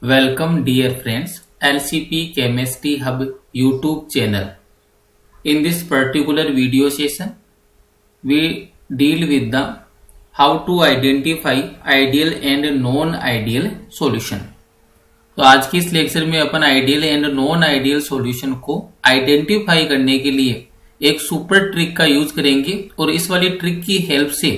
Welcome dear friends, LSCP Chemistry Hub YouTube channel. In this particular video session, we deal with the how to identify ideal and non-ideal solution. तो आज की इस lecture में अपन ideal and non ideal solution को identify करने के लिए एक सुपर ट्रिक का यूज करेंगे और इस वाली ट्रिक की हेल्प से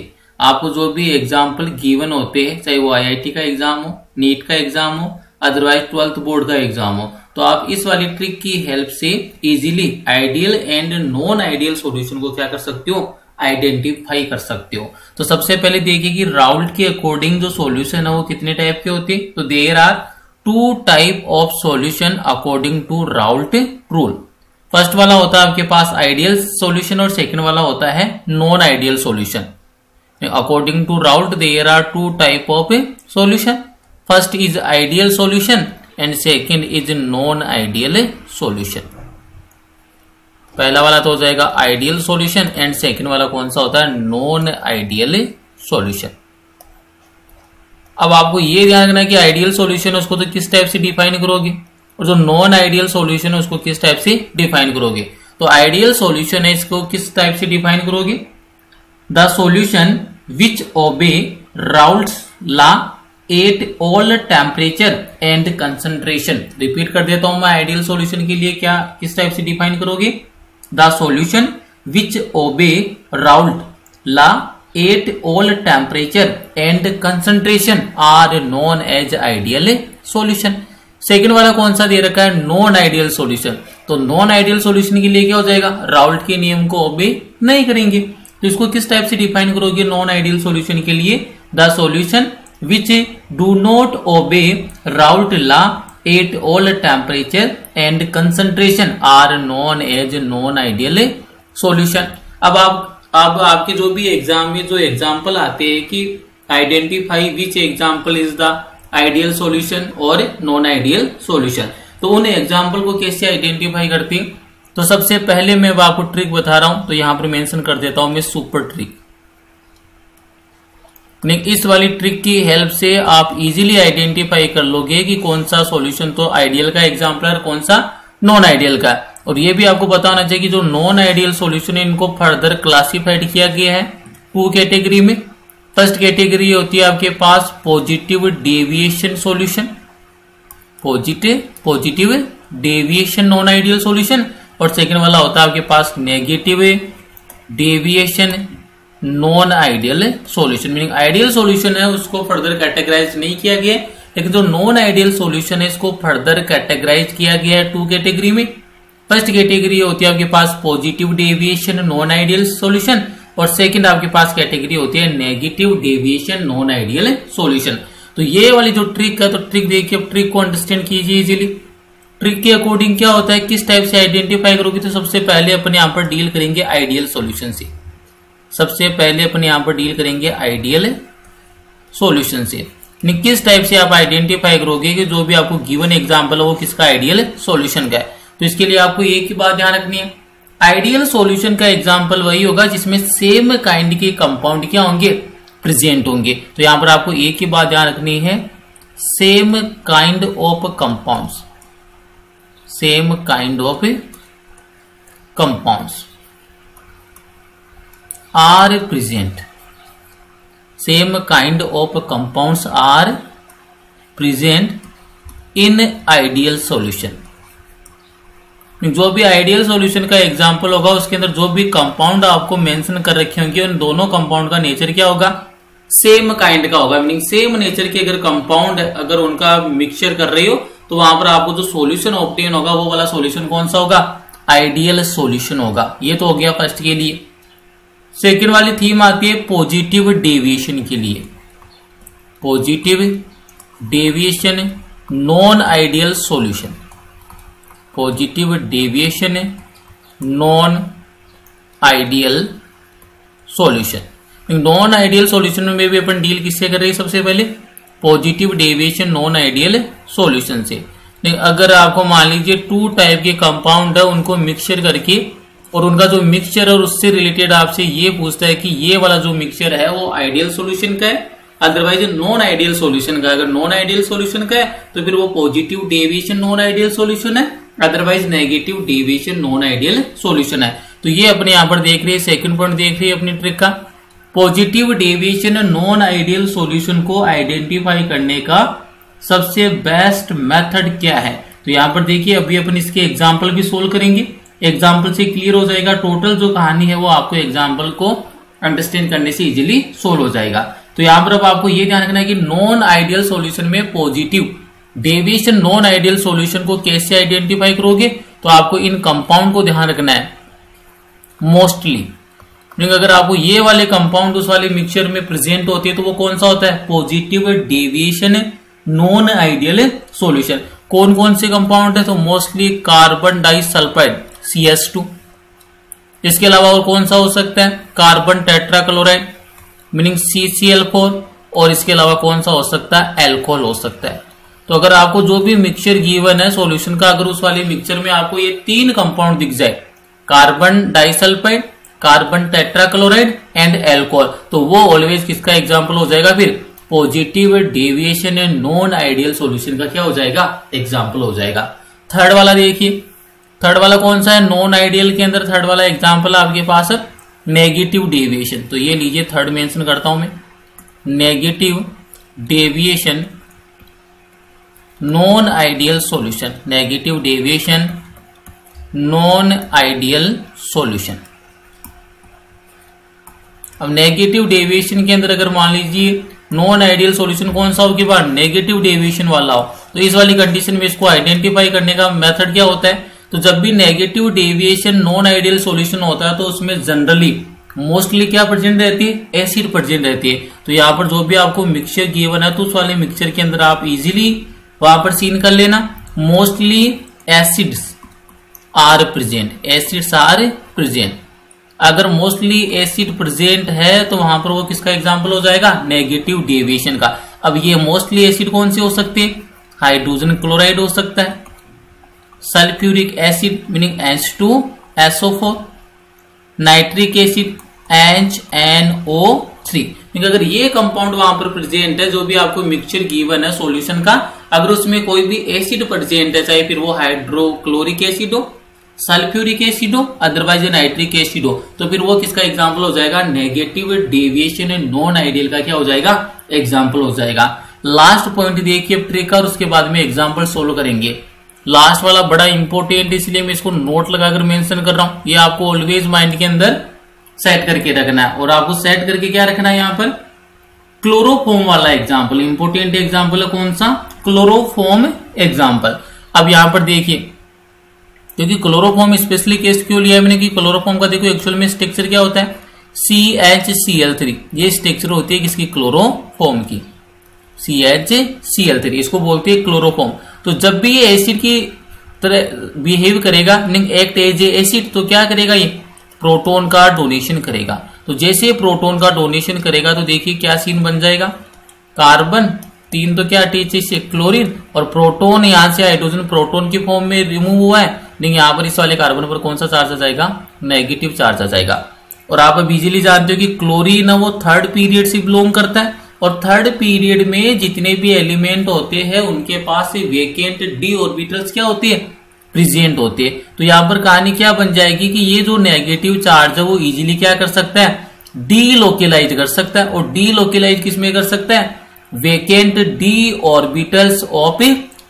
आपको जो भी एग्जाम्पल गिवन होते हैं, चाहे वो IIT का एग्जाम हो, नीट का एग्जाम हो, अदरवाइज 12th बोर्ड का एग्जाम हो, तो आप इस वाली ट्रिक की हेल्प से easily ideal and non ideal solution को क्या कर सकते हो, आइडेंटिफाई कर सकते हो। तो सबसे पहले देखिए कि राउल्ट के अकॉर्डिंग जो सॉल्यूशन है वो कितने टाइप के होते हैं। तो there are two type of solution according to Raoult rule. First वाला होता है आपके पास आइडियल सॉल्यूशन और सेकंड वाला होता है non ideal solution. According to Raoult there are two type of solution, first is ideal solution and second is non ideal solution. पहला वाला तो हो जाएगा आइडियल सॉल्यूशन एंड सेकंड वाला कौन सा होता है, नॉन आइडियल सॉल्यूशन। अब आपको ये ध्यान रखना है कि आइडियल सॉल्यूशन है उसको तो किस टाइप से डिफाइन करोगे और जो नॉन आइडियल सॉल्यूशन है उसको किस टाइप से डिफाइन करोगे। तो आइडियल सॉल्यूशन है इसको किस टाइप से डिफाइन करोगे, the solution which obey Raoult's law at all temperature and concentration. Repeat कर देता हूं मैं, आइडियल सॉल्यूशन के लिए क्या किस टाइप से डिफाइन करोगे, the solution which obey Raoult law at all temperature and concentration are known as ideal solution. Second वाला कौन सा दे रखा है, नॉन आइडियल सॉल्यूशन। तो नॉन आइडियल सॉल्यूशन के लिए क्या हो जाएगा, राउल्ट के नियम को ओबे नहीं करेंगे, तो इसको किस टाइप से डिफाइन करोगे नॉन आइडियल सॉल्यूशन के लिए, the solution which do not obey Raoult law at all temperature and concentration are known as non ideal solution. अब आपके जो भी एग्जाम में जो एग्जाम्पल आते हैं कि identify which example is the ideal solution और नॉन आइडियल सॉल्यूशन, तो उन एग्जाम्पल को कैसे आइडेंटिफाई करते हैं। तो सबसे पहले मैं आपको ट्रिक बता रहा हूं, तो यहां पर मेंशन कर देता हूं मैं सुपर ट्रिक। इस वाली ट्रिक की हेल्प से आप इजीली आइडेंटिफाई कर लोगे कि कौन सा सॉल्यूशन तो आइडियल का एग्जाम्पल है और कौन सा नॉन आइडियल का। और ये भी आपको पता होना चाहिए कि जो नॉन आइडियल सॉल्यूशन है इनको फर्दर क्लासिफाइड किया गया है टू कैटेगरी में। फर्स्ट कैटेगरी होती है आपके पास positive deviation solution, positive deviation non ideal solution, और सेकंड वाला होता है आपके पास negative deviation non ideal solution. Meaning ideal solution है उसको फर्दर कैटेगराइज नहीं किया गया, लेकिन जो नॉन आइडियल सॉल्यूशन है इसको फर्दर कैटेगराइज किया गया है टू कैटेगरी में। फर्स्ट कैटेगरी होती है आपके पास positive deviation non ideal solution और सेकंड आपके पास कैटेगरी होती है negative deviation non ideal solution. तो ये वाली जो ट्रिक है, तो ट्रिक देखिए, ट्रिक को अंडरस्टैंड कीजिए इजीली। ट्रिक के अकॉर्डिंग क्या होता है, किस टाइप से आइडेंटिफाई करोगे। तो सबसे पहले अपने यहां पर डील करेंगे आइडियल सॉल्यूशन से, सबसे पहले अपने यहां पर डील करेंगे आइडियल सॉल्यूशन से। किस टाइप से आप आइडेंटिफाई करोगे कि जो भी आपको गिवन एग्जाम्पल है वो किसका आइडियल सॉल्यूशन का है। तो इसके लिए आपको एक ही बात ध्यान रखनी है, आइडियल सॉल्यूशन का एग्जाम्पल वही होगा जिसमें सेम काइंड के कंपाउंड क्या होंगे, प्रेजेंट होंगे। तो यहां पर आपको एक ही बात ध्यान रखनी है, same kind of compounds, same kind of compounds are present, same kind of compounds are present in ideal solution. जो भी आइडियल सॉल्यूशन का एग्जाम्पल होगा उसके अंदर जो भी कंपाउंड आपको मेंशन कर रखे होंगे उन दोनों कंपाउंड का नेचर क्या होगा, सेम काइंड का होगा। मीनिंग सेम नेचर के अगर कंपाउंड अगर उनका मिक्सचर कर रहे हो तो वहां पर आपको जो सॉल्यूशन ऑब्टेन होगा वो वाला सॉल्यूशन कौन सा होगा, आइडियल सॉल्यूशन होगा। ये तो हो गया फर्स्ट के लिए। सेकेंड वाली थीम आती है पॉजिटिव डेविएशन के लिए, positive deviation non ideal solution, positive deviation non ideal solution. Non ideal solution में भी अपन डील किससे करेंगे, सबसे पहले positive deviation non ideal solution से। अगर आपको मान लीजिए टू टाइप के कंपाउंड है उनको मिक्सचर करके और उनका जो मिक्सचर और उससे रिलेटेड आपसे ये पूछता है कि ये वाला जो मिक्सचर है वो आइडियल सॉल्यूशन का है अदरवाइज नॉन आइडियल सॉल्यूशन का, अगर नॉन आइडियल सॉल्यूशन का है तो फिर वो positive deviation non ideal solution है, otherwise negative deviation non ideal solution है। तो ये अपने यहां पर देख रहे हैं, सेकंड पॉइंट देख रहे हैं अपनी ट्रिक का, positive deviation non ideal solution को आइडेंटिफाई करने का सबसे बेस्ट मेथड क्या है। तो यहां पर देखिए अभी अपन इसके एग्जाम्पल भी सोल्व करेंगे, एग्जाम्पल से क्लियर हो जाएगा, टोटल जो कहानी है वो आपको एग्जाम्पल को अंडरस्टैंड करने से इजीली सोल्व हो जाएगा। तो यहां पर अब आपको ये ध्यान रखना है कि नॉन आइडियल सॉल्यूशन में positive deviation non ideal solution को कैसे आइडेंटिफाई करोगे, तो आपको इन कंपाउंड को ध्यान रखना है मोस्टली, क्योंकि अगर आपको ये वाले कंपाउंड उस वाले मिक्सचर में प्रेजेंट होते हैं तो वो कौन सा होता है, positive deviation non ideal solution. कौन कौन से कंपाउंड है, तो मोस्टली कार्बन डाइसल्फाइड (CS2), इसके अलावा और कौन सा हो सकता है, कार्बन टेट्राक्लोराइड मीनिंग CCl4, और इसके अलावा कौन सा हो सकता है, एल्कोहल हो सकता है। तो अगर आपको जो भी मिक्सचर गिवन है सॉल्यूशन का, अगर उस वाले मिक्सचर में आपको ये तीन कंपाउंड दिख जाए, carbon disulphide, carbon tetrachloride and alcohol, तो वो ऑलवेज किसका एग्जाम्पल हो जाएगा, फिर positive deviation non ideal solution का क्या हो जाएगा, एग्जाम्पल हो जाएगा। थर्ड वाला देखिए, थर्ड वाला कौन सा है, नॉन आइडियल के अंदर थर्ड वाला एग्जाम्पल आपके पास है नेगेटिव डेविएशन। तो ये लीजिए थर्ड मेंशन करता हूं मैं, negative deviation non ideal solution, negative deviation non ideal solution. अब नेगेटिव डेविएशन के अंदर अगर मान लीजिए नॉन आइडियल सॉल्यूशन कौन सा हो के बाद नेगेटिव डेविएशन वाला हो, तो इस वाली कंडीशन में इसको आइडेंटिफाई करने का मेथड क्या होता है, तो जब भी negative deviation non ideal solution होता है तो उसमें जनरली मोस्टली क्या प्रेजेंट रहती है, एसिड प्रेजेंट रहती है। तो यहाँ पर जो भी आपको मिक्सचर गिवन है तो उस वाले मिक्सचर के अंदर आप इजीली वहां पर सीन कर लेना, mostly acids are present, acids are present. अगर मोस्टली एसिड प्रेजेंट है तो वहां पर वो किसका एग्जाम्पल हो जाएगा, नेगेटिव डेविएशन का। अब ये मोस्टली एसिड कौन से हो सकते हैं, हाइड्रोजन क्लोराइड हो सकता है, sulphuric acid meaning H2SO4, nitric acid HNO3। अगर ये कंपाउंड वहां पर प्रेजेंट है, जो भी आपको मिक्सचर गिवन है सॉल्यूशन का, अगर उसमें कोई भी एसिड प्रेजेंट है, चाहे फिर वो हाइड्रोक्लोरिक एसिड हो, सल्फ्यूरिक एसिड हो, अदरवाइज नाइट्रिक एसिड हो, तो फिर वो किसका एग्जाम्पल हो जाएगा, नेगेटिव डेविएशन नॉन आइडियल का क्या हो जाएगा, एग्जाम्पल हो जाएगा। लास्ट पॉइंट देखिए ट्रिक, और उसके बाद में एग्जाम्पल सोल्व करेंगे। लास्ट वाला बड़ा इंपॉर्टेंट, इसलिए मैं इसको नोट लगाकर मेंशन कर रहा हूं, ये आपको ऑलवेज माइंड के अंदर सेट करके रखना है। और आपको सेट करके क्या रखना है, यहाँ पर क्लोरोफॉर्म वाला एग्जाम्पल, इंपॉर्टेंट एग्जाम्पल है कौन सा, क्लोरोफॉर्म एग्जाम्पल। अब यहाँ पर देखिए, क्योंकि क्लोरोफॉर्म स्पेशली केस क्यों लिया मैंने, कि क्लोरोफॉर्म का देखो एक्चुअल में स्ट्रक्चर क्या होता है, CHCl3, ये स्ट्रक्चर होती है किसकी, क्लोरोफॉर्म की, CHCl3, इसको बोलते हैं क्लोरोफॉर्म। तो जब भी ये एसिड की तरह बिहेव करेगा, एक्ट एज एसिड, तो क्या करेगा, ये प्रोटॉन का डोनेशन करेगा। तो जैसे प्रोटॉन का डोनेशन करेगा तो देखिए क्या सीन बन जाएगा, कार्बन तीन तो क्या अटैच है इससे, क्लोरीन, और प्रोटॉन यहाँ से हाइड्रोजन प्रोटॉन के फॉर्म में रिमूव हुआ है, लेकिन यहाँ पर इस वाले कार्बन पर कौन सा चार्ज आ जाएगा, नेगेटिव चार्ज आ जाएगा। और आप अब इजिली जानते हो कि क्लोरीन वो थर्ड पीरियड से बिलोंग करता है, और थर्ड पीरियड में जितने भी एलिमेंट होते हैं उनके पास वेकेंट डी ऑर्बिटल्स क्या होती है, प्रेजेंट होते हैं। तो यहाँ पर कहानी क्या बन जाएगी कि ये जो नेगेटिव चार्ज है वो इजीली क्या कर सकता है, डीलोकेलाइज कर सकता है, और डीलोकेलाइज किसमें कर सकता है, vacant D orbitals of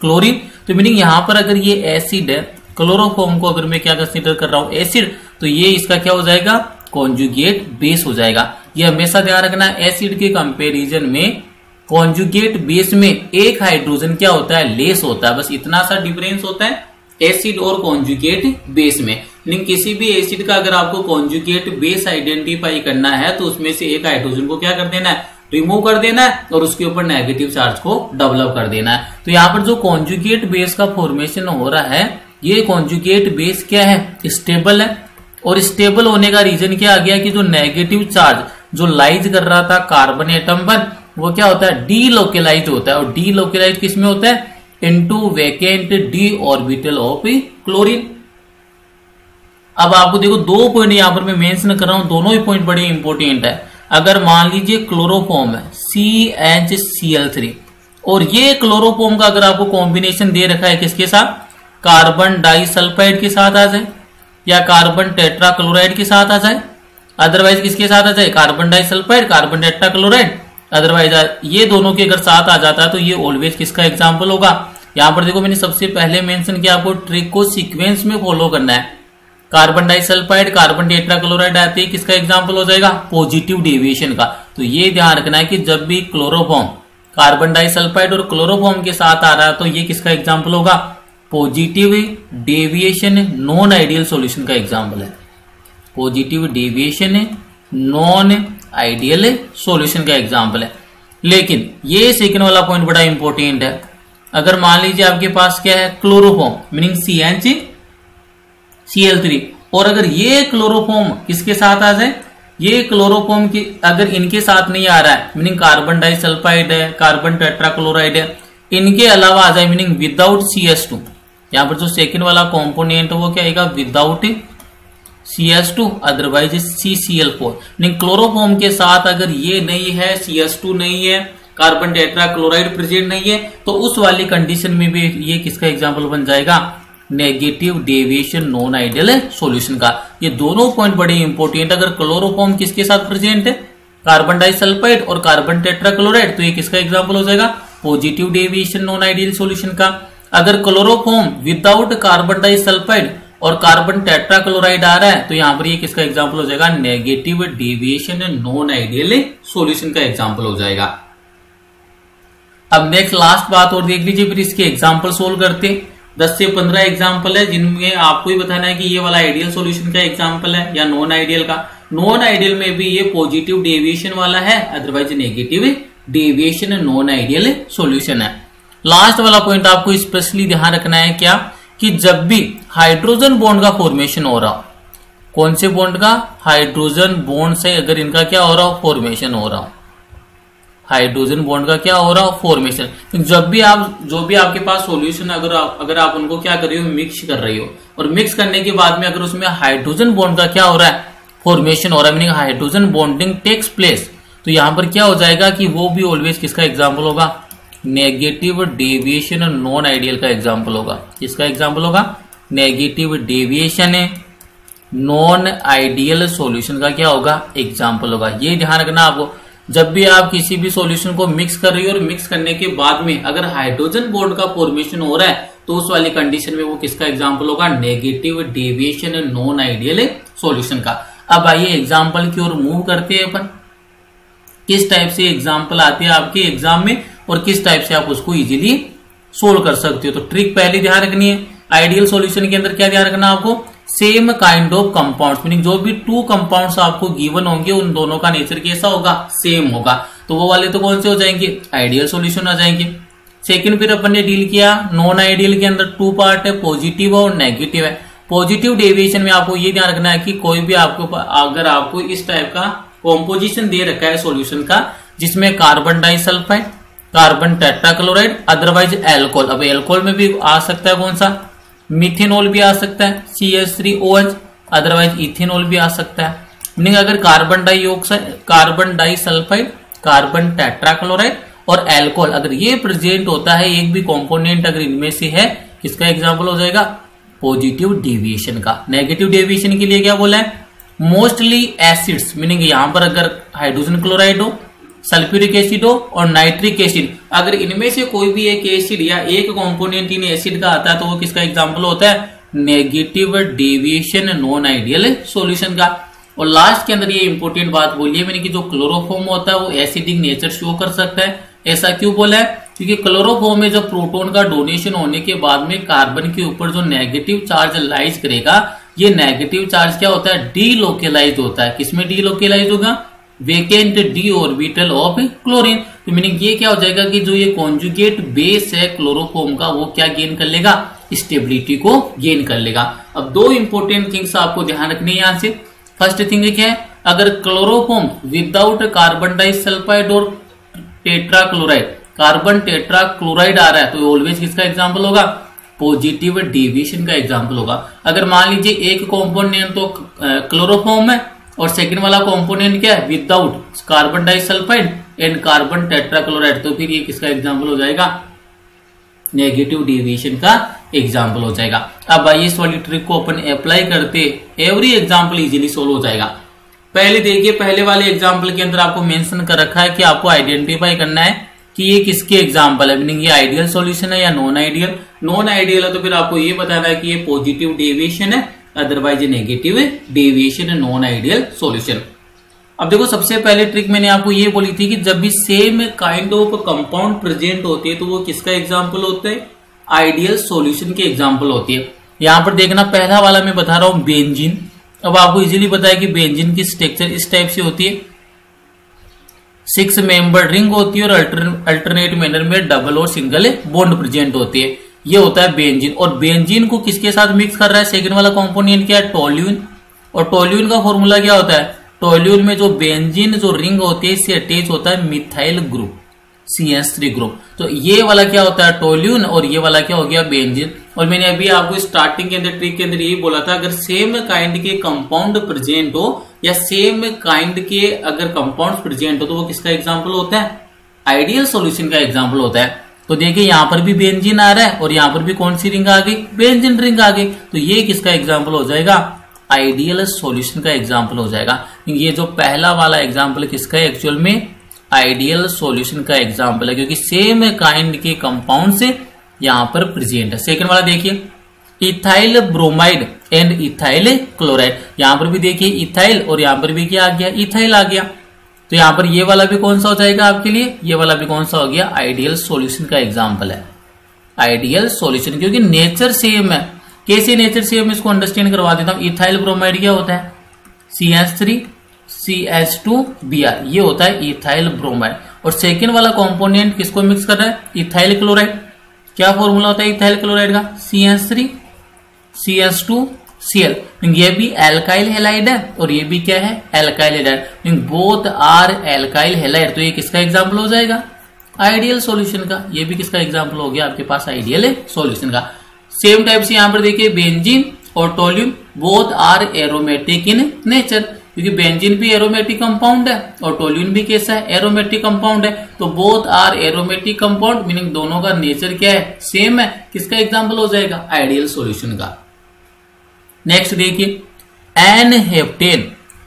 chlorine. तो मीनिंग यहाँ पर अगर ये एसिड है, क्लोरोफॉर्म को अगर मैं क्या कंसिडर कर रहा हूँ एसिड, तो ये इसका क्या हो जाएगा, कॉन्जुगेट बेस हो जाएगा। ये हमेशा ध्यान रखना, एसिड के कंपैरिजन में कॉन्जुगेट बेस में एक हाइड्रोजन क्या होता है, लेस होता है, बस इतना सा डिफरेंस होता है एसिड और कॉन्जुगेट बेस में। लेकिन किसी भी एसिड का अगर आपको कॉन्जुगेट बेस आइडेंटिफाई करना है तो उसमें से एक हाइड्रोजन को क्या कर देना है, रिमूव कर देना है, और उसके ऊपर नेगेटिव चार्ज को डेवलप कर देना है। तो यहाँ पर जो कॉन्जुगेट बेस का फॉर्मेशन हो रहा है, ये कॉन्जुगेट बेस क्या है, स्टेबल है, और स्टेबल होने का रीजन क्या आ गया कि जो नेगेटिव चार्ज जो लाइज कर रहा था कार्बन एटम पर, वो क्या होता है, डीलोकेलाइज होता है, और डीलोकेलाइज किसमें होता है, into vacant D orbital of chlorine. अब आपको देखो दो पॉइंट यहां पर मैं मेंशन कर रहा हूं, दोनों ही पॉइंट बड़े इंपॉर्टेंट है। अगर मान लीजिए क्लोरोफॉर्म है CHCl3 और ये क्लोरोफॉर्म का अगर आपको कॉम्बिनेशन दे रखा है किसके साथ, कार्बन डाइसल्फाइड के साथ आ जाए या कार्बन टेट्राक्लोराइड के साथ आ जाए, अदरवाइज किसके साथ आ जाए, carbon disulphide, carbon tetrachloride, otherwise ये दोनों के अगर साथ आ जाता है तो ये ऑलवेज किसका एग्जाम्पल होगा। यहां पर देखो मैंने सबसे पहले मेंशन किया आपको ट्रिक को सीक्वेंस में फॉलो करना है। कार्बन डाइसल्फाइड कार्बन टेट्राक्लोराइड आते हैं किसका एग्जाम्पल हो जाएगा, पॉजिटिव डेविएशन का। तो ये ध्यान रखना है कि जब भी क्लोरोफॉर्म कार्बन डाइसल्फाइड और क्लोरोफॉर्म के साथ आ रहा है तो ये किसका एग्जाम्पल होगा, positive deviation non ideal solution का एग्जाम्पल है। Positive deviation non ideal solution का एग्जाम्पल है। लेकिन ये सेकंड वाला पॉइंट बड़ा इंपॉर्टेंट है। अगर मान लीजिए आपके पास क्या है क्लोरोफॉर्म मीनिंग CnCl3 और अगर ये क्लोरोफॉर्म किसके साथ आ जाए, ये क्लोरोफॉर्म की अगर इनके साथ नहीं आ रहा है मीनिंग कार्बन डाइसल्फाइड है कार्बन टेट्राक्लोराइड है, इनके अलावा आ जाए मीनिंग विदाउट CH2, यहाँ पर जो सेकंड वाला कॉम्पोनेंट है वो क्या आएगा without CH2 otherwise CCl4। Meaning chloroform के साथ अगर ये नहीं है CH2 नहीं है कार्बन टेट्राक्लोराइड प्रेजेंट नहीं है तो उस वाली कंडीशन में भी ये किसका एग्जाम्पल बन जाएगा, negative deviation non ideal solution का। ये दोनों पॉइंट बड़े इंपॉर्टेंट। अगर क्लोरोफॉर्म किसके साथ प्रेजेंट है कार्बन डाइसल्फाइड और कार्बन टेट्राक्लोराइड तो ये किसका एग्जाम्पल हो जाएगा, positive deviation non ideal solution का। अगर क्लोरोफॉर्म विदाउट कार्बन डाइसल्फाइड और कार्बन टेट्राक्लोराइड आ रहा है तो यहाँ पर ये किसका एग्जाम्पल हो जाएगा, negative deviation non ideal solution का एग्जाम्पल हो जाएगा। अब नेक्स्ट लास्ट बात और देख लीजिए, फिर इसके एग्जाम्पल सोल्व करते हैं। 10 से 15 एग्जाम्पल है जिनमें आपको ही बताना है कि ये वाला आइडियल सॉल्यूशन का एग्जाम्पल है या नॉन आइडियल का। नॉन आइडियल में भी ये पॉजिटिव डेविएशन वाला है otherwise negative deviation non ideal solution है। लास्ट वाला पॉइंट आपको स्पेशली ध्यान रखना है क्या, कि जब भी हाइड्रोजन बॉन्ड का फॉर्मेशन हो रहा हो, कौन से बॉन्ड का, हाइड्रोजन बॉन्ड से अगर इनका क्या हो रहा हो फॉर्मेशन हो रहा हो, हाइड्रोजन बॉन्ड का क्या हो रहा हो फॉर्मेशन, तो जब भी आप जो भी आपके पास सॉल्यूशन अगर आप उनको क्या कर रहे हो मिक्स कर रही हो और मिक्स करने के बाद में अगर उसमें हाइड्रोजन बॉन्ड का क्या हो रहा है फॉर्मेशन हो रहा है meaning hydrogen bonding takes place, तो यहां पर क्या हो जाएगा कि वो भी ऑलवेज किसका एग्जाम्पल होगा, नेगेटिव डेविएशन नॉन आइडियल का एग्जाम्पल होगा। किसका एग्जाम्पल होगा, negative deviation non ideal solution का क्या होगा, एग्जाम्पल होगा। ये ध्यान रखना आपको, जब भी आप किसी भी सॉल्यूशन को मिक्स कर रही हो और मिक्स करने के बाद में अगर हाइड्रोजन बॉन्ड का फॉर्मेशन हो रहा है तो उस वाली कंडीशन में वो किसका एग्जांपल होगा, negative deviation non ideal solution का। अब आइए एग्जांपल की ओर मूव करते हैं अपन, किस टाइप से एग्जांपल आते हैं आपके एग्जाम में और किस टाइप से आप उसको इजिली सोल्व कर सकते हो। तो ट्रिक पहले ध्यान रखनी है, आइडियल सॉल्यूशन के अंदर क्या ध्यान रखना आपको, same kind of compounds meaning जो भी 2 कंपाउंड्स आपको गिवन होंगे उन दोनों का नेचर कैसा होगा, सेम होगा, तो वो वाले तो कौन से हो जाएंगे, आइडियल सॉल्यूशन आ जाएंगे। सेकंड फिर अपन ने डील किया नॉन आइडियल के अंदर 2 पार्ट है, पॉजिटिव और नेगेटिव है। पॉजिटिव डेविएशन में आपको ये ध्यान रखना है कि कोई भी आपको अगर आपको इस टाइप का कॉम्पोजिशन दे रखा है सोल्यूशन का जिसमें carbon disulphide carbon tetrachloride otherwise alcohol, अब एल्कोहल में भी आ सकता है कौन सा, मिथेनॉल भी आ सकता है CH3OH अदरवाइज इथेनॉल भी आ सकता है। मीनिंग अगर carbon dioxide carbon disulphide carbon tetrachloride और एल्कोहल अगर ये प्रेजेंट होता है एक भी कंपोनेंट अगर इनमें से है, किसका एग्जांपल हो जाएगा, पॉजिटिव डेविएशन का। नेगेटिव डेविएशन के लिए क्या बोला है, मोस्टली एसिड्स मीनिंग यहां पर अगर हाइड्रोजन क्लोराइड हो सल्फ्यूरिक एसिड हो और नाइट्रिक एसिड अगर इनमें से कोई भी एक एसिड या एक कंपोनेंट इन एसिड का आता है तो वो किसका एग्जांपल होता है, negative deviation non ideal solution का। और लास्ट के अंदर ये इंपॉर्टेंट बात बोली है मैंने कि जो क्लोरोफॉर्म होता है वो एसिडिक नेचर शो कर सकता है। ऐसा क्यों बोला है, क्योंकि क्लोरोफॉर्म में जब प्रोटोन का डोनेशन होने के बाद में कार्बन के ऊपर जो नेगेटिव चार्ज लाइज करेगा, ये नेगेटिव चार्ज क्या होता है, डीलोकेलाइज होता है। किसमें डीलोकेलाइज होगा, vacant D orbital of chlorine. तो मीनिंग ये क्या हो जाएगा कि जो ये कॉन्जुगेट बेस है क्लोरोफॉर्म का वो क्या गेन कर लेगा, स्टेबिलिटी को गेन कर लेगा। अब 2 इंपॉर्टेंट थिंग्स आपको ध्यान रखनी है यहाँ से। फर्स्ट थिंग क्या है, अगर क्लोरोफॉर्म विदाउट कार्बन डाइसल्फाइड और टेट्राक्लोराइड कार्बन टेट्राक्लोराइड आ रहा है तो ऑलवेज किसका एग्जाम्पल होगा, पॉजिटिव डेविएशन का एग्जाम्पल होगा। अगर मान लीजिए एक कॉम्पोनेंट तो क्लोरोफॉर्म है और सेकंड वाला कंपोनेंट क्या है, without carbon disulphide and carbon tetrachloride. तो फिर ये किसका एग्जांपल हो जाएगा, नेगेटिव डेविएशन का एग्जांपल हो जाएगा। अब आइए इस वाली ट्रिक को अपन अप्लाई करते एवरी एग्जांपल इजीली सोल्व हो जाएगा। पहले देखिए, पहले वाले एग्जांपल के अंदर आपको मेंशन कर रखा है कि आपको आइडेंटिफाई करना है कि ये किसके एग्जांपल है, मीनिंग ये आइडियल सॉल्यूशन है या नॉन आइडियल। नॉन आइडियल है तो फिर आपको ये बताना है कि ये पॉजिटिव डेविएशन है, अदरवाइज ये नेगेटिव डेविएशन है, नॉन आइडियल सॉल्यूशन। अब देखो, सबसे पहले ट्रिक मैंने आपको ये बोली थी कि जब भी same kind of compound present होती है तो वो किसका एग्जाम्पल होता है, आइडियल सॉल्यूशन के एग्जाम्पल होती है। यहाँ पर देखना, पहला वाला मैं बता रहा हूँ बेंजीन। अब आपको इजीली पता है कि बेंजीन की स्ट्रक्चर इस टाइप से होती है, 6 मेंबर रिंग होती है और अल्टरनेट मैनर में डबल और सिंगल बॉन्ड प्रेजेंट होती है। ये होता है बेंजीन। और बेंजीन को किसके साथ मिक्स कर रहा है, सेकंड वाला कंपोनेंट क्या है, टोल्यून। और टोल्यून का फॉर्मूला क्या होता है, टोल्यून में जो बेंजीन जो रिंग होती है इससे अटैच होता है मिथाइल ग्रुप CH3 ग्रुप। तो ये वाला क्या होता है, टोल्यून, और ये वाला क्या हो गया, बेंजीन। और मैंने अभी आपको स्टार्टिंग के अंदर ट्रिक के अंदर ये बोला था, अगर सेम काइंड के कंपाउंड प्रेजेंट हो या सेम काइंड के अगर कंपाउंड प्रेजेंट हो तो वो किसका एग्जाम्पल होता है, आइडियल सोल्यूशन का एग्जाम्पल होता है। तो देखिए यहाँ पर भी बेंजीन आ रहा है और यहाँ पर भी कौन सी रिंग आ गई, बेंजीन रिंग आ गई। तो ये किसका एग्जाम्पल हो जाएगा, आइडियल सॉल्यूशन का एग्जाम्पल हो जाएगा। ये जो पहला वाला एग्जाम्पल किसका है, एक्चुअल में आइडियल सॉल्यूशन का एग्जाम्पल है, क्योंकि सेम काइंड के कंपाउंड से यहाँ पर प्रेजेंट है। सेकंड वाला देखिए, ethyl bromide and ethyl chloride. यहाँ पर भी देखिए इथाइल और यहाँ पर भी क्या आ गया, इथाइल आ गया। तो यहाँ पर ये वाला भी कौन सा हो जाएगा आपके लिए, ये वाला भी कौन सा हो गया, आइडियल सॉल्यूशन का एग्जाम्पल है, आइडियल सॉल्यूशन, क्योंकि नेचर सेम है। कैसे नेचर सेम है इसको अंडरस्टैंड करवा देता हूँ। इथाइल ब्रोमाइड क्या होता है, CH3 CH2 Br, ये होता है इथाइल ब्रोमाइड। और सेकेंड वाला कॉम्पोनेंट किसको मिक्स कर रहा है, इथाइल क्लोराइड। क्या फॉर्मूला होता है इथाइल क्लोराइड का, CH3 CH2 Cl। ये भी एल्काइल हेलाइड है और ये भी क्या है, alkyl halide, both are alkyl halide. तो ये किसका एग्जाम्पल हो जाएगा, आइडियल सॉल्यूशन का। ये भी किसका एग्जाम्पल हो गया आपके पास, आइडियल सॉल्यूशन का। सेम टाइप से यहाँ पर देखिए बेंजीन और toluene, both are aromatic in nature, क्योंकि बेंजीन भी एरोमेटिक कंपाउंड है और टोल्यून भी कैसा है, एरोमेटिक कंपाउंड है। तो both are aromatic compound, meaning दोनों का नेचर क्या है, सेम है। किसका एग्जाम्पल हो जाएगा, आइडियल सॉल्यूशन का। नेक्स्ट देखिए n-Heptane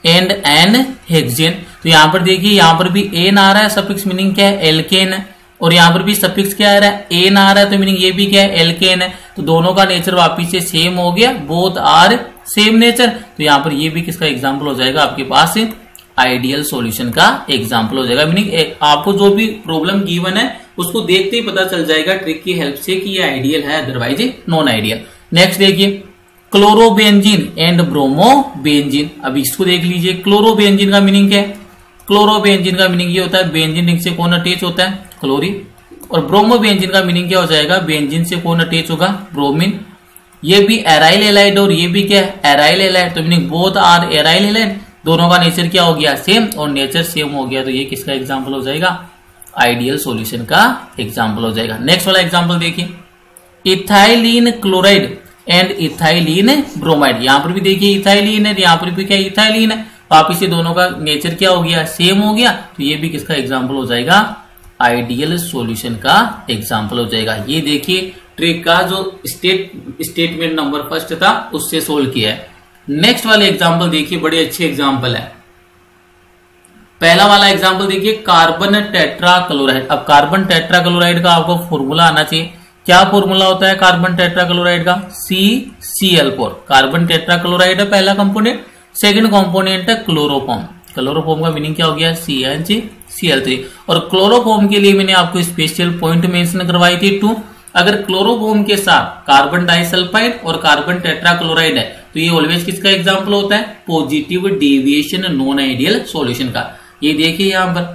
एंड n-Hexane। तो यहाँ पर देखिए, यहाँ पर भी एन आ रहा है, सफिक्स मीनिंग क्या है, एल्केन है, और यहाँ पर भी सफिक्स क्या आ रहा है, एन आ रहा है, तो मीनिंग ये भी क्या है, एल्केन है। तो दोनों का नेचर वापिस से सेम हो गया, बोथ आर सेम नेचर। तो यहाँ पर ये भी किसका एग्जाम्पल हो जाएगा आपके पास, आइडियल सॉल्यूशन का एग्जाम्पल हो जाएगा। मीनिंग आपको जो भी प्रॉब्लम गिवन है उसको देखते ही पता चल जाएगा ट्रिक की हेल्प से कि ये आइडियल है अदरवाइज नॉन आइडियल। नेक्स्ट देखिए क्लोरोबेंजीन एंड ब्रोमोबेंजीन। अब इसको देख लीजिए, क्लोरोबेंजीन का मीनिंग क्या है, क्लोरोबेंजीन का मीनिंग ये होता है बेंजीन रिंग से कौन अटैच होता है, क्लोरीन। और ब्रोमोबेंजीन का मीनिंग क्या हो जाएगा, बेंजीन से कौन अटैच होगा, ब्रोमीन। ये भी एराइल हेलाइड और ये भी क्या है, एराइल हेलाइड, तो meaning both are aryl halide. दोनों का नेचर क्या हो गया, सेम, और नेचर सेम हो गया। तो ये किसका एग्जाम्पल हो जाएगा, आइडियल सोल्यूशन का एग्जाम्पल हो जाएगा। नेक्स्ट वाला एग्जाम्पल देखिए, ethylene chloride and ethylene bromide. यहाँ पर भी देखिए इथाइलिन है, यहाँ पर भी क्या इथाइलिन है, आप इसे दोनों का नेचर क्या हो गया, सेम हो गया। तो ये भी किसका एग्जाम्पल हो जाएगा, आइडियल सॉल्यूशन का एग्जाम्पल हो जाएगा। ये देखिए ट्रिक का जो स्टेटमेंट नंबर फर्स्ट था उससे सोल्व किया है। नेक्स्ट वाले एग्जाम्पल देखिए, बड़े अच्छे एग्जाम्पल है। पहला वाला एग्जाम्पल देखिए, कार्बन टेट्राक्लोराइड। अब कार्बन टेट्राक्लोराइड का आपको फॉर्मूला आना चाहिए। क्या फॉर्मूला होता है कार्बन टेट्राक्लोराइड का, CCl4। कार्बन टेट्राक्लोराइड है पहला कंपोनेंट, सेकंड कंपोनेंट है क्लोरोफॉर्म। क्लोरोफॉर्म का मीनिंग क्या हो गया, CnCl3। और क्लोरोफॉर्म के लिए मैंने आपको स्पेशल पॉइंट मेंशन करवाई थी 2। अगर क्लोरोफॉर्म के साथ कार्बन डाइसल्फाइड और कार्बन टेट्राक्लोराइड है तो ये ऑलवेज किसका एग्जाम्पल होता है, positive deviation non ideal solution का। ये देखिए यहाँ पर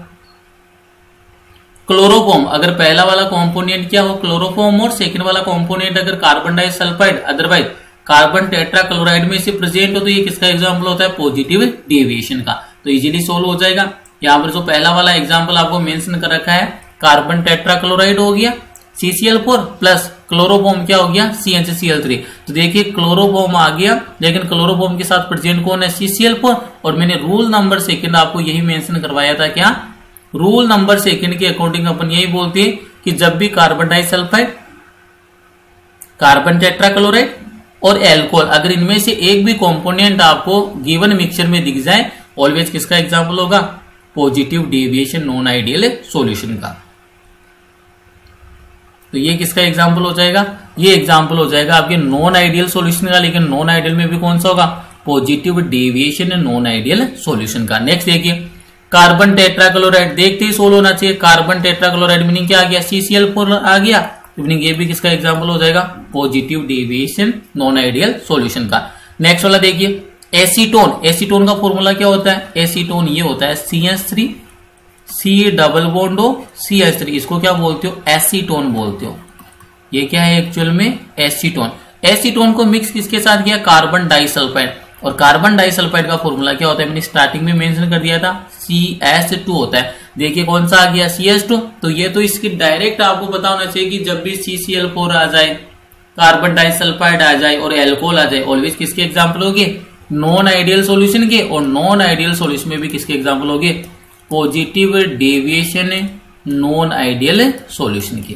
क्लोरोफॉर्म, अगर पहला वाला कंपोनेंट क्या हो, क्लोरोफॉर्म, और सेकंड वाला कंपोनेंट अगर carbon disulphide otherwise carbon tetrachloride में से प्रेजेंट हो तो ये किसका एग्जांपल होता है, पॉजिटिव डेविएशन का। तो इजीली सोल्व हो जाएगा। यहाँ पर जो पहला वाला एग्जांपल आपको मेंशन कर रखा है, कार्बन टेट्राक्लोराइड हो गया, CCl4 प्लस क्लोरोबोम क्या हो गया CHCl3। तो देखिए क्लोरोबोम आ गया, लेकिन क्लोरोबोम के साथ प्रेजेंट कौन है CCl4। और मैंने रूल नंबर सेकंड आपको यही मेंशन करवाया था, क्या रूल नंबर सेकंड के अकॉर्डिंग अपन यही बोलते हैं कि जब भी कार्बन डाइसल्फाइड, कार्बन टेट्राक्लोराइड और एल्कोहल अगर इनमें से एक भी कॉम्पोनेंट आपको गिवन मिक्सचर में दिख जाए, ऑलवेज किसका एग्जाम्पल होगा positive deviation non ideal solution का। तो ये किसका एग्जाम्पल हो जाएगा, ये एग्जाम्पल हो जाएगा आपके नॉन आइडियल सॉल्यूशन का। लेकिन नॉन आइडियल में भी कौन सा होगा positive deviation non ideal solution का। नेक्स्ट देखिए कार्बन टेट्राक्लोराइड, देखते ही सोल्व होना चाहिए। कार्बन टेट्राक्लोराइड मीनिंग क्या आ गया CCl4 आ गया, मीनिंग ये भी किसका एग्जाम्पल हो जाएगा positive deviation non ideal solution का। नेक्स्ट वाला देखिए एसीटोन, एसीटोन का फॉर्मूला क्या होता है, एसीटोन ये होता है CH3 C डबल बॉन्ड हो CH3, इसको क्या बोलते हो एसीटोन बोलते हो। ये क्या है एक्चुअल में एसीटोन। एसीटोन को मिक्स किसके साथ किया कार्बन डाइसल्फाइड, और कार्बन डाइसल्फाइड का फॉर्मूला क्या होता है, मैंने स्टार्टिंग में मेंशन कर दिया था CH2 होता है। देखिए कौन सा आ गया CH2। तो ये तो इसकी डायरेक्ट आपको पता होना चाहिए कि जब भी CCl4 आ जाए, कार्बन डाइसल्फाइड आ जाए और एल्कोहल आ जाए, ऑलवेज किसके एग्जाम्पल हो गए नॉन आइडियल सोल्यूशन के। और नॉन आइडियल सोल्यूशन में भी किसके एग्जाम्पल हो गए positive deviation non ideal solution की।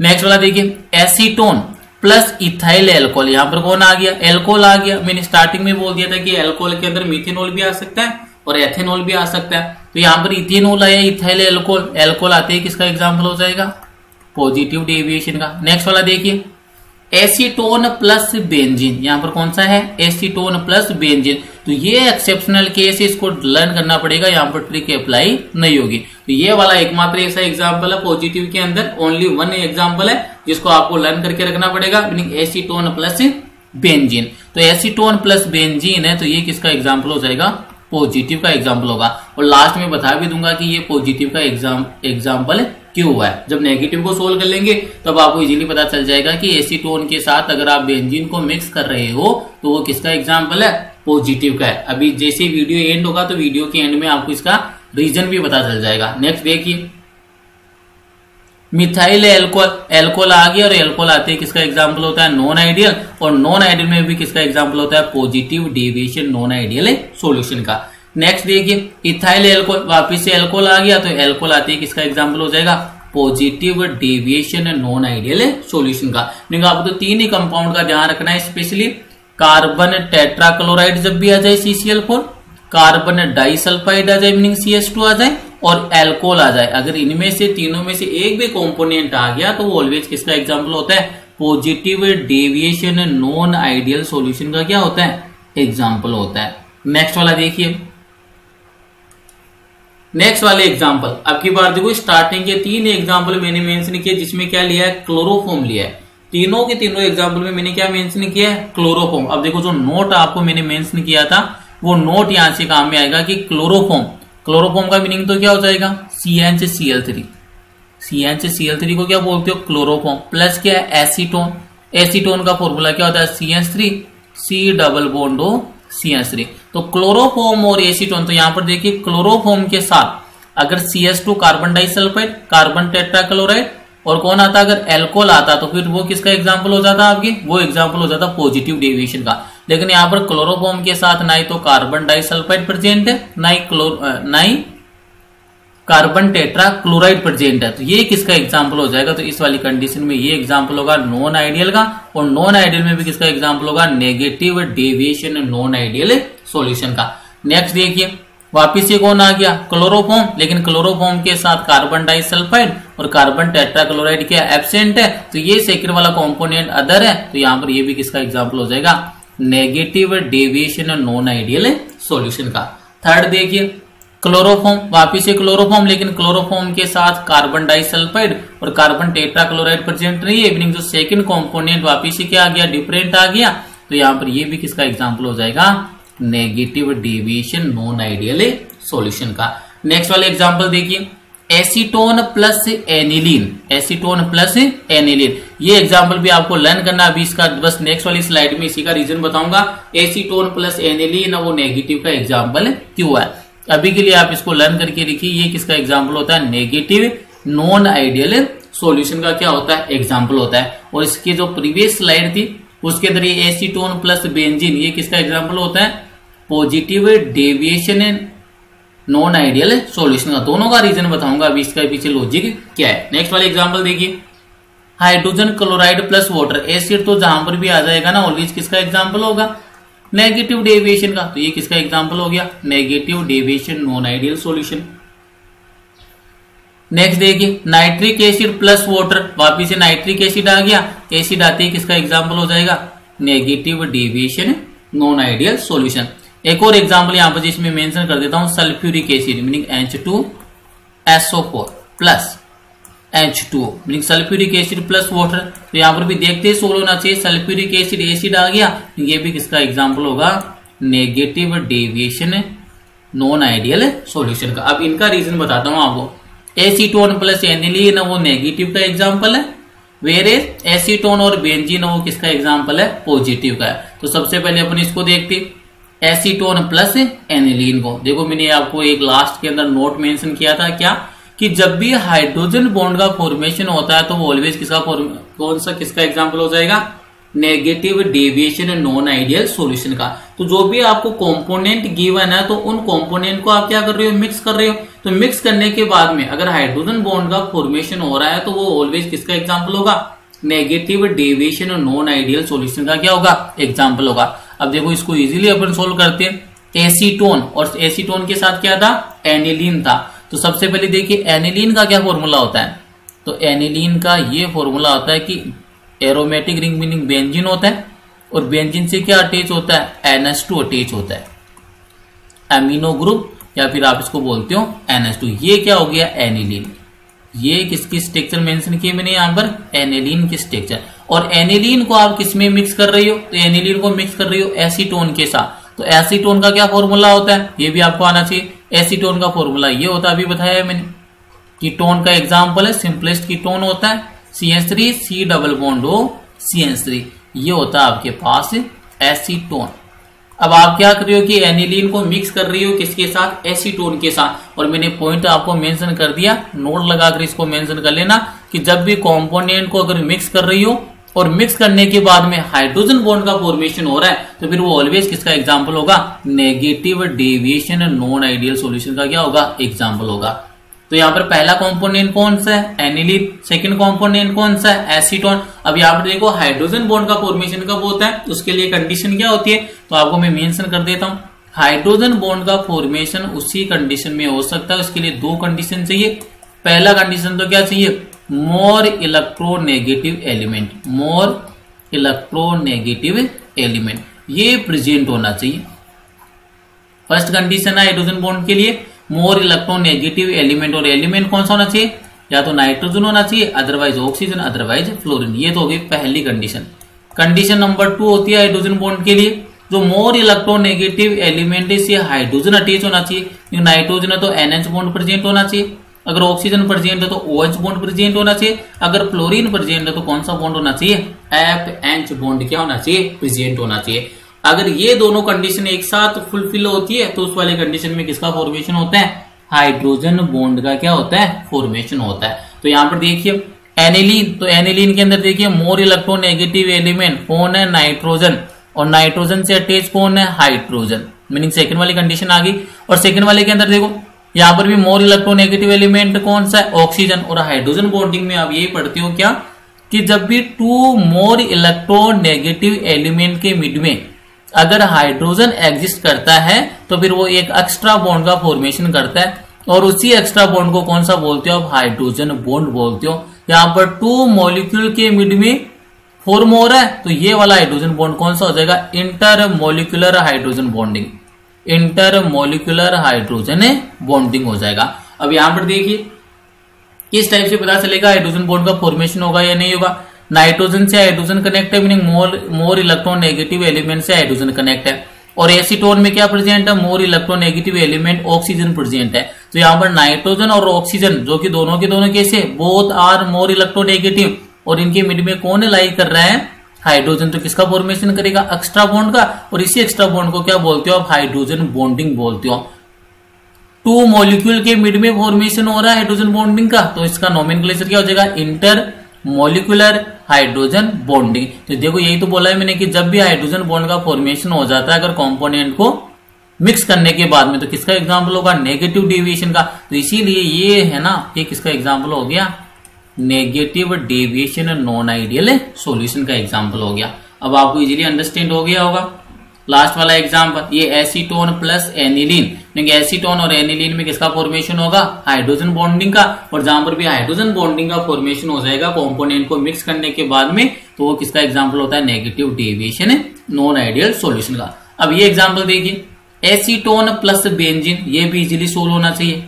नेक्स्ट वाला देखिए एसीटोन प्लस इथाइल एल्कोहल, यहां पर कौन आ गया एल्कोहल आ गया। मैंने स्टार्टिंग में बोल दिया था कि एल्कोहल के अंदर मीथेनॉल भी आ सकता है और एथेनॉल भी आ सकता है। तो यहां पर इथेनॉल आया इथाइल एल्कोहल, एल्कोहल आते ही किसका एग्जाम्पल हो जाएगा पॉजिटिव डेविएशन का। नेक्स्ट वाला देखिए एसीटोन प्लस बेंजीन, यहां पर कौन सा है एसीटोन प्लस बेंजीन। तो ये एक्सेप्शनल केस, इसको लर्न करना पड़ेगा, यहां पर ट्रिक अप्लाई नहीं होगी। तो ये वाला एकमात्र ऐसा एग्जांपल है पॉजिटिव के अंदर, ओनली वन एग्जांपल है जिसको आपको लर्न करके रखना पड़ेगा, एसीटोन प्लस बेंजीन। तो एसीटोन प्लस बेंजीन है, तो ये किसका एग्जाम्पल हो जाएगा पॉजिटिव का एग्जाम्पल होगा। और लास्ट में बता भी दूंगा कि ये पॉजिटिव का एग्जाम्पल क्यों हुआ है। जब नेगेटिव को सोल्व कर लेंगे तब आपको इजीली पता चल जाएगा कि एसीटोन के साथ अगर आप बेंजीन को मिक्स कर रहे हो तो वो किसका एग्जाम्पल है पॉजिटिव का है। अभी जैसे वीडियो एंड होगा तो वीडियो के एंड में आपको इसका रीजन भी पता चल जाएगा। नेक्स्ट देखिए मिथाइल एल्कोहल, एल्कोहल आ गया और एल्कोहल आते ही किसका एग्जाम्पल होता है नॉन आइडियल, और नॉन आइडियल में भी किसका एग्जाम्पल होता है positive deviation non ideal solution का। नेक्स्ट देखिए इथाइल एल्कोहल, वापिस से एल्कोहल आ गया, तो एल्कोहल आते ही किसका एग्जाम्पल हो जाएगा positive deviation non ideal solution का। आपको तो तीन ही कंपाउंड का ध्यान रखना है, स्पेशली कार्बन टेट्राक्लोराइड जब भी आ जाए CCl4, कार्बन डाइसल्फाइड आ जाए मीनिंग CH2 आ जाए और एल्कोहल आ जाए, अगर इनमें से तीनों में से एक भी कॉम्पोनेंट आ गया तो वो ऑलवेज किसका एग्जाम्पल होता है positive deviation non ideal solution का क्या होता है एग्जाम्पल होता है। नेक्स्ट वाला देखिए, नेक्स्ट वाले एग्जाम्पल अब की बार देखो स्टार्टिंग के तीन एग्जाम्पल मैंने मेंशन किए, जिसमें क्या लिया है क्लोरोफॉर्म लिया है। तीनों के तीनों एग्जाम्पल में मैंने क्या मेंशन किया है क्लोरोफॉर्म। अब देखो जो नोट आपको मैंने मेंशन किया था वो नोट यहां से काम में आएगा कि क्लोरोफॉर्म, क्लोरोफॉर्म का मीनिंग तो क्या हो जाएगा CHCl3, CHCl3 को क्या बोलते हो क्लोरोफॉर्म, प्लस क्या है एसीटोन, एसीटोन का फॉर्मूला क्या होता है CH3 C डबल बॉन्ड हो CH3। तो क्लोरोफॉर्म और एसीटोन, तो यहां पर देखिए क्लोरोफॉर्म के साथ अगर CH2 carbon disulphide, carbon tetrachloride और कौन आता अगर एल्कोहल आता तो फिर वो किसका एग्जाम्पल हो जाता आपके, वो एग्जाम्पल हो जाता पॉजिटिव डेविएशन का। लेकिन यहां पर क्लोरोफॉर्म के साथ ना ही तो कार्बन डाइसल्फाइड प्रेजेंट है, ना ही कार्बन टेट्राक्लोराइड प्रेजेंट है, तो ये किसका एग्जाम्पल हो जाएगा। तो इस वाली कंडीशन में ये एग्जाम्पल होगा नॉन आइडियल का, और नॉन आइडियल में भी किसका एग्जाम्पल होगा negative deviation non ideal solution का। नेक्स्ट देखिए वापिस ये कौन आ गया क्लोरोफॉर्म, लेकिन क्लोरोफॉर्म के साथ कार्बन डाइसल्फाइड और कार्बन टेट्राक्लोराइड क्या एब्सेंट है, तो ये सेकंड वाला कंपोनेंट अदर है, तो यहां पर ये भी किसका एग्जाम्पल हो जाएगा negative deviation non ideal solution का। थर्ड देखिए क्लोरोफॉर्म, वापिस ये क्लोरोफॉर्म, लेकिन क्लोरोफॉर्म के साथ कार्बन डाइसल्फाइड और कार्बन टेट्राक्लोराइड प्रेजेंट नहीं है, मीनिंग जो सेकंड कंपोनेंट वापिस से क्या आ गया डिफरेंट आ गया, तो यहां पर ये भी किसका एग्जाम्पल हो जाएगा negative deviation non ideal solution का। नेक्स्ट वाले एग्जांपल देखिए acetone plus aniline, acetone plus aniline, ये एग्जांपल भी आपको लर्न करना, अभी इसका बस नेक्स्ट वाली स्लाइड में इसी का रीजन बताऊंगा एसीटोन प्लस एनिलीन वो नेगेटिव का एग्जांपल क्यों है। अभी के लिए आप इसको लर्न करके देखिए ये किसका एग्जांपल होता है नेगेटिव नॉन आइडियल सॉल्यूशन का क्या होता है, एग्जाम्पल होता है। और इसकी जो प्रीवियस स्लाइड थी उसके अंदर ये एसीटोन प्लस बेंजीन ये किसका एग्जाम्पल होता है, positive deviation and non ideal solution का। दोनों का रीजन बताऊंगा अभी, इसका पीछे लॉजिक क्या है। नेक्स्ट वाला एग्जाम्पल देखिए, hydrogen chloride plus water, acid तो जहां पर भी आ जाएगा ना ऑलवेज किसका एग्जाम्पल होगा, नेगेटिव डेविएशन का। तो ये किसका एग्जाम्पल हो गया, negative deviation non ideal solution. Next देखिए, नाइट्रिक एसिड प्लस वाटर, वापिस से नाइट्रिक एसिड आ गया, एसिड आते ही किसका एग्जाम्पल हो जाएगा, negative deviation non ideal solution. एक और एग्जाम्पल यहाँ पर जिसमें मेंशन कर देता हूं, sulphuric acid meaning H2SO4 plus H2O meaning sulphuric acid plus water. तो यहाँ पर भी देखते ही सोल्व होना चाहिए, सल्फ्यूरिक एसिड एसिड आ गया, ये भी किसका एग्जाम्पल होगा, negative deviation non ideal solution का। अब इनका रीजन बताता हूं आपको। एसीटोन प्लस एनिलीन वो नेगेटिव का एग्जाम्पल है, वेरेज एसीटोन और बेंजीन वो किसका एग्जाम्पल है, पॉजिटिव का है। तो सबसे पहले अपन इसको देखते, एसीटोन प्लस एनिलीन को। देखो मैंने आपको एक लास्ट के अंदर नोट मेंशन किया था क्या, कि जब भी हाइड्रोजन बॉन्ड का फॉर्मेशन होता है तो वो ऑलवेज किसका कौन सा किसका एग्जाम्पल हो जाएगा, negative deviation non ideal solution का। तो जो भी आपको कंपोनेंट गिवन है तो उन कंपोनेंट को आप क्या कर रहे हो, मिक्स कर रहे हो। तो मिक्स करने के बाद में अगर हाइड्रोजन बॉन्ड का फॉर्मेशन हो रहा है तो वो ऑलवेज किसका एग्जाम्पल होगा, negative deviation non ideal solution का क्या होगा, एग्जाम्पल होगा। अब देखो इसको इजीली अपन सोल्व करते हैं। एसीटोन और एसीटोन के साथ क्या था, एनिलीन था। तो सबसे पहले देखिए एनिलीन का क्या फॉर्मूला होता है, तो एनिलीन का ये फॉर्मूला होता है कि एरोमेटिक रिंग मीनिंग बेंजीन होता है, और बेंजीन से क्या अटैच होता है, NH2 अटैच होता है, एमिनो ग्रुप या फिर आप इसको बोलते हो NH2। ये क्या हो गया, एनिलीन। ये किसकी स्ट्रक्चर मेंशन किए मैंने यहाँ पर, एनिलीन की स्ट्रक्चर। और एनिलीन को आप किसमें मिक्स कर रही हो, तो एनिलीन को मिक्स कर रही हो एसीटोन के साथ। तो एसीटोन का क्या फॉर्मूला होता है, ये भी आपको आना चाहिए। एसीटोन का फॉर्मूला ये होता है, अभी बताया है मैंने। कीटोन का एग्जाम्पल है, सिंपलेस्ट कीटोन होता है CH3 C double bond O CH3, ये होता है आपके पास एसीटोन। अब आप क्या कर रही हो कि एनिलीन को मिक्स कर रही हो किसके साथ, एसीटोन के साथ। और मैंने पॉइंट आपको मेंशन कर दिया, नोट लगाकर इसको मेंशन कर लेना कि जब भी कंपोनेंट को अगर मिक्स कर रही हो और मिक्स करने के बाद में हाइड्रोजन बॉन्ड का फॉर्मेशन हो रहा है तो फिर वो ऑलवेज किसका एग्जाम्पल होगा, negative deviation non ideal solution का क्या होगा, एग्जाम्पल होगा। तो यहाँ पर पहला कंपोनेंट कौन सा है, एनिलीन। सेकंड कंपोनेंट कौन सा है, एसीटोन। अब यहाँ पर देखो हाइड्रोजन बॉन्ड का फॉर्मेशन कब होता है, उसके लिए कंडीशन क्या होती है, तो आपको मैं मेंशन कर देता हूं। हाइड्रोजन बॉन्ड का फॉर्मेशन उसी कंडीशन में हो सकता है, उसके लिए दो कंडीशन चाहिए। पहला कंडीशन तो क्या चाहिए, more electronegative element, more electronegative element ये प्रेजेंट होना चाहिए। फर्स्ट कंडीशन है हाइड्रोजन बॉन्ड के लिए मोर इलेक्ट्रोनेगेटिव एलिमेंट, और एलिमेंट कौन सा होना चाहिए, या तो नाइट्रोजन होना चाहिए, अदरवाइज ऑक्सीजन, अदरवाइज फ्लोरीन। ये तो होगी पहली कंडीशन। कंडीशन नंबर 2 होती है हाइड्रोजन बॉन्ड के लिए, जो मोर इलेक्ट्रोनेगेटिव एलिमेंट से हाइड्रोजन अटैच होना चाहिए। नाइट्रोजन है तो NH बॉन्ड प्रेजेंट होना चाहिए, अगर ऑक्सीजन प्रेजेंट है तो OH बॉन्ड प्रेजेंट होना चाहिए, अगर फ्लोरीन प्रेजेंट है तो कौन सा बॉन्ड होना चाहिए, FH बॉन्ड क्या होना चाहिए, प्रेजेंट होना चाहिए। अगर ये दोनों कंडीशन एक साथ फुलफिल होती है तो उस वाले कंडीशन में किसका फॉर्मेशन होता है, हाइड्रोजन बॉन्ड का क्या होता है, फॉर्मेशन होता है। तो यहाँ पर देखिए एनिलीन, तो एनिलीन के अंदर देखिए मोर इलेक्ट्रोनेगेटिव एलिमेंट कौन है, नाइट्रोजन, और नाइट्रोजन से अटैच कौन है, हाइड्रोजन, मीनिंग सेकंड वाली कंडीशन आ गई। और सेकंड वाले के अंदर देखो यहाँ पर भी मोर इलेक्ट्रोनेगेटिव एलिमेंट कौन सा है, ऑक्सीजन। और हाइड्रोजन बॉन्डिंग में आप यही पढ़ते हो क्या, कि जब भी टू मोर इलेक्ट्रोनेगेटिव एलिमेंट के मिड में अगर हाइड्रोजन एग्जिस्ट करता है तो फिर वो एक एक्स्ट्रा बॉन्ड का फॉर्मेशन करता है, और उसी एक्स्ट्रा बॉन्ड को कौन सा बोलते हो आप, हाइड्रोजन बॉन्ड बोलते हो। यहाँ पर टू मॉलिक्यूल के मिड में फॉर्म हो रहा है तो ये वाला हाइड्रोजन बॉन्ड कौन सा हो जाएगा, intermolecular hydrogen bonding, intermolecular hydrogen bonding हो जाएगा। अब यहाँ पर देखिए किस टाइप से पता चलेगा हाइड्रोजन बॉन्ड का फॉर्मेशन होगा या नहीं होगा। नाइट्रोजन से हाइड्रोजन कनेक्ट है मीनिंग मोर इलेक्ट्रोनेगेटिव एलिमेंट से हाइड्रोजन कनेक्ट है, और एसीटोन में क्या प्रेजेंट है, more electronegative element oxygen present है। तो यहाँ पर नाइट्रोजन और ऑक्सीजन जो कि दोनों के दोनों कैसे, बोथ आर मोर इलेक्ट्रोनेगेटिव, और इनके मिड में कौन लाई कर रहा है, हाइड्रोजन। तो किसका फॉर्मेशन करेगा, एक्स्ट्रा बॉन्ड का, और इसी एक्स्ट्रा बॉन्ड को क्या बोलते हो आप, हाइड्रोजन बॉन्डिंग बोलते हो। टू मॉलिक्यूल के मिड में फॉर्मेशन हो रहा है हाइड्रोजन बॉन्डिंग का, तो इसका नोमेनक्लेचर क्या हो जाएगा, इंटर मॉलिक्यूलर हाइड्रोजन बॉन्डिंग। तो देखो यही तो बोला है मैंने कि जब भी हाइड्रोजन बॉन्ड का फॉर्मेशन हो जाता है अगर कॉम्पोनेंट को मिक्स करने के बाद में, तो किसका एग्जाम्पल होगा, नेगेटिव डेविएशन का। तो इसीलिए ये है ना, ये किसका एग्जाम्पल हो गया, negative deviation non ideal solution का एग्जाम्पल हो गया। अब आपको इजीली अंडरस्टैंड हो गया होगा। लास्ट वाला एग्जाम्पल, ये एसीटोन प्लस एनिलीन, क्योंकि एसीटोन और एनिलीन में किसका फॉर्मेशन होगा, हाइड्रोजन बॉन्डिंग का, और जहां पर भी हाइड्रोजन बॉन्डिंग का फॉर्मेशन हो जाएगा कंपोनेंट को मिक्स करने के बाद में, तो वो किसका एग्जाम्पल होता है, negative deviation non ideal solution का। अब ये एग्जाम्पल देखिए, एसीटोन प्लस बेंजीन, ये भी इजीली सोल्व होना चाहिए,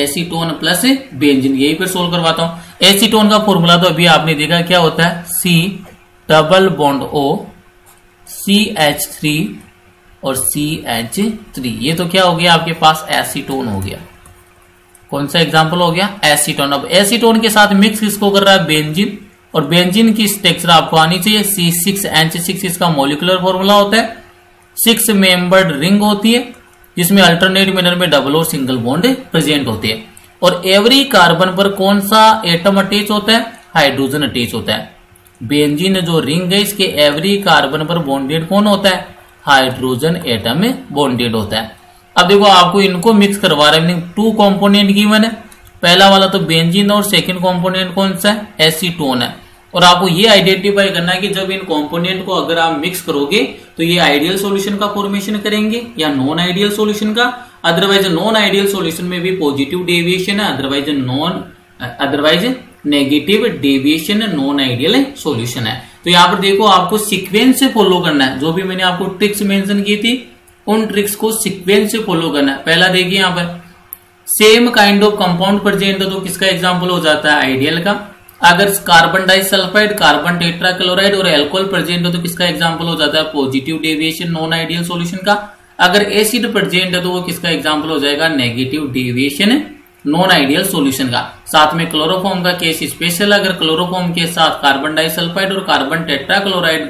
एसीटोन प्लस बेंजीन, यही पर सोल्व करवाता हूं। एसीटोन का फॉर्मूला तो अभी आपने देखा क्या होता है, सी डबल बॉन्ड ओ CH3 और CH3, ये तो क्या हो गया आपके पास, एसीटोन हो गया। कौन सा एग्जाम्पल हो गया, एसीटोन। अब एसीटोन के साथ मिक्स किसको कर रहा है, बेंजीन, और बेंजीन की स्ट्रक्चर आपको आनी चाहिए, C6H6 इसका मॉलिक्यूलर फॉर्मूला होता है, 6 मेंबर्ड रिंग होती है जिसमें अल्टरनेट मैनर में डबल और सिंगल बॉन्ड प्रेजेंट होते हैं, और एवरी कार्बन पर कौन सा एटम अटैच होता है, हाइड्रोजन अटैच होता है। बेंजीन जो रिंग है इसके एवरी कार्बन पर बॉन्डेड कौन होता है, हाइड्रोजन एटम में बॉन्डेड होता है। अब देखो आपको इनको मिक्स करवा रहा है, टू कंपोनेंट गिवन है, पहला वाला तो बेंजीन और सेकंड कंपोनेंट कौन सा है, एसीटोन है, और आपको ये आइडेंटिफाई करना है कि जब इन कंपोनेंट को अगर आप मिक्स करोगे तो ये आइडियल सॉल्यूशन का फॉर्मेशन करेंगे या नॉन आइडियल सॉल्यूशन का। अदरवाइज नॉन आइडियल सॉल्यूशन में भी पॉजिटिव डेविएशन है, otherwise negative deviation non ideal solution है। तो यहाँ पर देखो आपको सीक्वेंस से फॉलो करना है, जो भी मैंने आपको ट्रिक्स मेंशन की थी उन ट्रिक्स को सीक्वेंस से फॉलो करना है। पहला देखिए यहाँ पर same kind of compound present हो तो किसका एग्जांपल हो जाता है, आइडियल का। अगर कार्बन डाइसल्फाइड, कार्बन टेट्राक्लोराइड और एल्कोहल प्रेजेंट हो तो किसका एग्जाम्पल हो जाता है, positive deviation non ideal solution का। अगर एसिड प्रेजेंट है तो वो किसका एग्जाम्पल हो जाएगा, negative deviation non ideal solution का। साथ में क्लोरोफॉर्म का केस स्पेशल, अगर क्लोरोफॉर्म के साथ कार्बन डाइसल्फाइड और कार्बन टेट्राक्लोराइड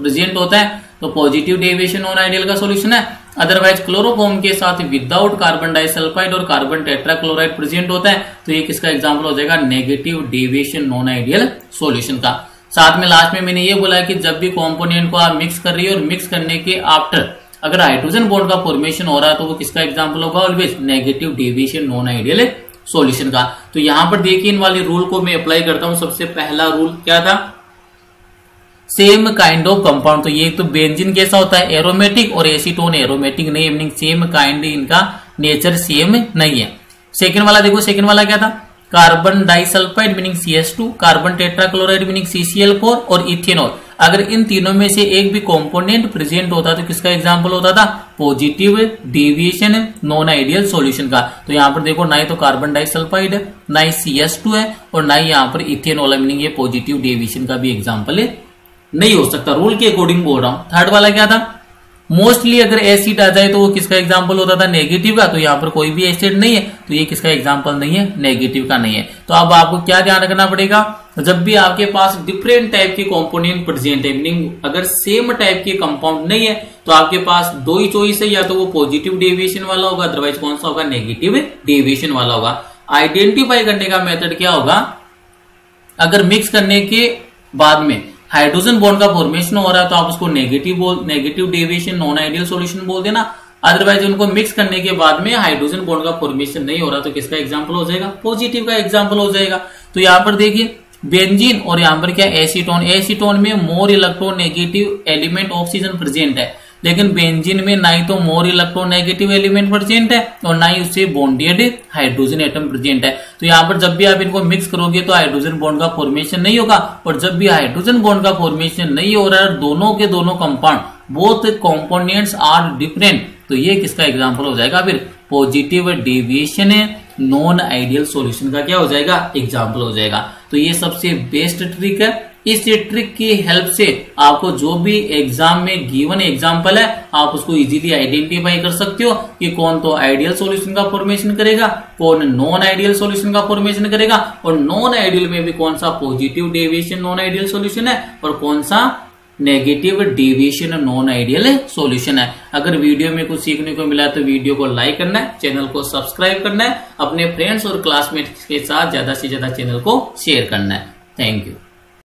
प्रेजेंट होता है तो पॉजिटिव डेविएशन नॉन आइडियल का सॉल्यूशन है। अदरवाइज क्लोरोफॉर्म के साथ विदाउट कार्बन डाइसल्फाइड और कार्बन टेट्राक्लोराइड प्रेजेंट होता है तो ये किसका एग्जाम्पल हो जाएगा, negative deviation non ideal solution का। साथ में लास्ट में मैंने ये बोला कि जब भी कॉम्पोनेंट को आप मिक्स कर रही हो और मिक्स करने के आफ्टर अगर हाइड्रोजन बॉन्ड का फॉर्मेशन हो रहा है तो वो किसका एग्जांपल होगा, always negative deviation non ideal solution का। तो यहां पर देखिए इन वाले रूल को मैं अप्लाई करता हूं। सबसे पहला रूल क्या था, सेम काइंड ऑफ कंपाउंड। तो ये तो बेंजीन कैसा होता है, एरोमेटिक, और एसीटोन एरोमेटिक नहीं, मीनिंग सेम काइंड, इनका नेचर सेम नहीं है। सेकेंड वाला देखो, सेकेंड वाला क्या था, carbon disulphide meaning CH2, carbon tetrachloride meaning CCl4 और इथेनॉल, अगर इन तीनों में से एक भी कंपोनेंट प्रेजेंट होता तो किसका एग्जांपल होता था, positive deviation non ideal solution का। तो यहाँ पर देखो ना ही तो कार्बन डाइसल्फाइड है, ना ही CH2 है, और ना ही यहाँ पर इथेनॉल, मीनिंग ये पॉजिटिव डेविएशन का भी एग्जाम्पल नहीं हो सकता, रूल के अकॉर्डिंग बोल रहा हूँ। थर्ड वाला क्या था, मोस्टली अगर एसिड आ जाए तो वो किसका एग्जाम्पल होता था, नेगेटिव का। तो यहाँ पर कोई भी एसिड नहीं है तो ये किसका एग्जाम्पल नहीं है, नेगेटिव का नहीं है। तो अब आपको क्या ध्यान रखना पड़ेगा, जब भी आपके पास डिफरेंट टाइप के कंपोनेंट प्रेजेंट है, मीनिंग अगर सेम टाइप के कंपाउंड नहीं है तो आपके पास दो ही चॉइस है, या तो वो पॉजिटिव डेविएशन वाला होगा, अदरवाइज कौन सा होगा, नेगेटिव डेविएशन वाला होगा। आइडेंटिफाई करने का मेथड क्या होगा, अगर मिक्स करने के बाद में हाइड्रोजन बॉन्ड का फॉर्मेशन हो रहा है तो आप उसको negative deviation non ideal solution बोल देना। अदरवाइज उनको मिक्स करने के बाद में हाइड्रोजन बॉन्ड का फॉर्मेशन नहीं हो रहा तो किसका एग्जांपल हो जाएगा, पॉजिटिव का एग्जांपल हो जाएगा। तो यहाँ पर देखिए बेंजीन और यहाँ पर क्या, एसीटोन। एसीटोन में more electronegative element oxygen present है, लेकिन बेंजीन में ना ही तो मोर इलेक्ट्रोनेगेटिव एलिमेंट प्रेजेंट है और ना ही उससे बॉन्डेड हाइड्रोजन एटम प्रेजेंट है। तो यहाँ पर जब भी आप इनको मिक्स करोगे तो हाइड्रोजन बॉन्ड का फॉर्मेशन नहीं होगा, और जब भी हाइड्रोजन बॉन्ड का फॉर्मेशन नहीं हो रहा है, दोनों के दोनों compound, both components are different, तो ये किसका एग्जाम्पल हो जाएगा, फिर positive deviation non ideal solution का क्या हो जाएगा, एग्जाम्पल हो जाएगा। तो ये सबसे बेस्ट ट्रिक है, इस ट्रिक की हेल्प से आपको जो भी एग्जाम में गिवन एग्जाम्पल है आप उसको इजीली आइडेंटिफाई कर सकते हो कि कौन तो आइडियल सॉल्यूशन का फॉर्मेशन करेगा, कौन नॉन आइडियल सॉल्यूशन का फॉर्मेशन करेगा, और नॉन आइडियल में भी कौन सा positive deviation non ideal solution है और कौन सा negative deviation non ideal solution है। अगर वीडियो में कुछ सीखने को मिला तो वीडियो को लाइक करना है, चैनल को सब्सक्राइब करना है, अपने फ्रेंड्स और क्लासमेट्स के साथ ज्यादा से ज्यादा चैनल को शेयर करना है। Thank you.